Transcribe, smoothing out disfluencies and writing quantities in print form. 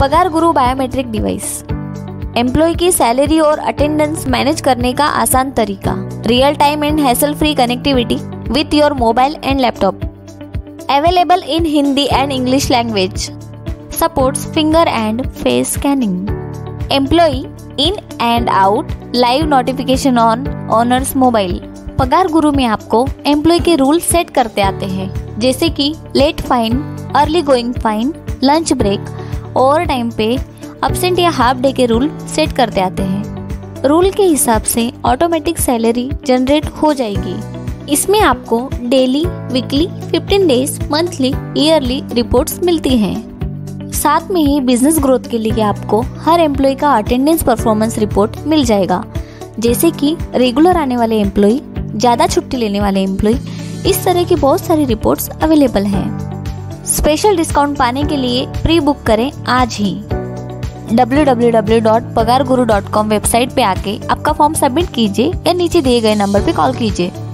पगार Guru biometric device, employee की salary और अटेंडेंस मैनेज करने का आसान तरीका, real time and hassle free connectivity with your mobile and laptop, available in Hindi and English language, supports finger and face scanning, employee in and out, live notification on owners mobile. Pagar Guru में आपको employ के rule set करते आते हैं, जैसे कि late fine, early going fine, lunch break, over time pay, absent या half day के रूल सेट करते आते हैं। रूल के हिसाब से ऑटोमेटिक सैलरी जनरेट हो जाएगी। इसमें आपको daily, weekly, 15 days, monthly, yearly reports मिलती हैं। साथ में ही बिजनेस ग्रोथ के लिए आपको हर एम्प्लॉय का अटेंडेंस परफॉर्मेंस रिपोर्ट मिल जाएगा, जैसे कि रेगुलर आने वाले एम्प्लॉय, ज़्यादा छुट्टी लेने वाले एम्प्लॉय, इस तरह की बहुत सारी रिपोर्ट्स अवेलेबल हैं। स्पेशल डिस्काउंट पाने के लिए प्री बुक करें आज ही। www.pagarguru.com वेबसाइट पे आके आपका फॉर्म सबमिट कीजिए या नीचे दिए गए नंबर पे कॉल कीजिए।